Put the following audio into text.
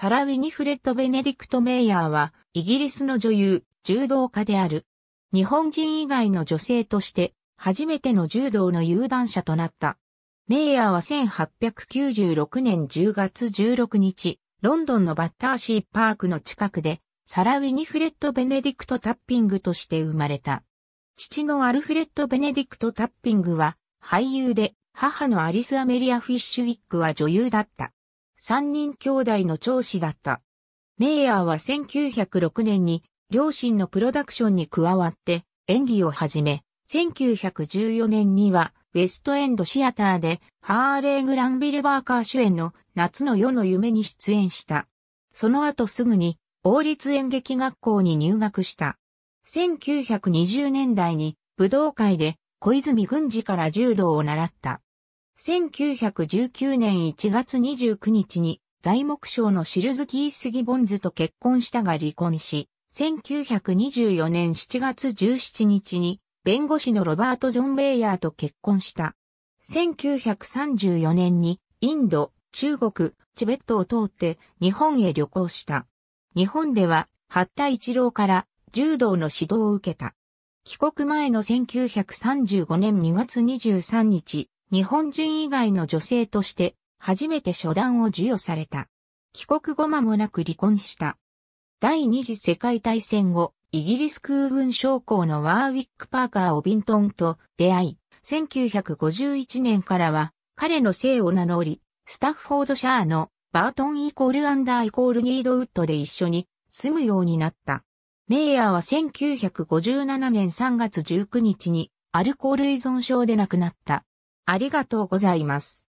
サラ・ウィニフレッド・ベネディクト・メイヤーは、イギリスの女優、柔道家である。日本人以外の女性として、初めての柔道の有段者となった。メイヤーは1896年10月16日、ロンドンのバッターシーパークの近くで、サラ・ウィニフレッド・ベネディクト・タッピングとして生まれた。父のアルフレッド・ベネディクト・タッピングは俳優で、母のアリス・アメリア・フィッシュウィックは女優だった。三人兄弟の長子だった。メイヤーは1906年に両親のプロダクションに加わって演技を始め、1914年にはウェストエンドシアターでハーレー・グランビル・バーカー主演の夏の夜の夢に出演した。その後すぐに王立演劇学校に入学した。1920年代に武道会で小泉軍司から柔道を習った。1919年1月29日に材木商のシルズキー・スギボンズと結婚したが離婚し、1924年7月17日に弁護士のロバート・ジョン・メイヤーと結婚した。1934年にインド、中国、チベットを通って日本へ旅行した。日本では八田一郎から柔道の指導を受けた。帰国前の1935年2月23日、日本人以外の女性として初めて初段を授与された。帰国後間もなく離婚した。第二次世界大戦後、イギリス空軍将校のワーウィック・パーカー・オビントンと出会い、1951年からは彼の姓を名乗り、スタッフォードシャーのバートン=アンダー=ニードウッドで一緒に住むようになった。メイヤーは1957年3月19日にアルコール依存症で亡くなった。ありがとうございます。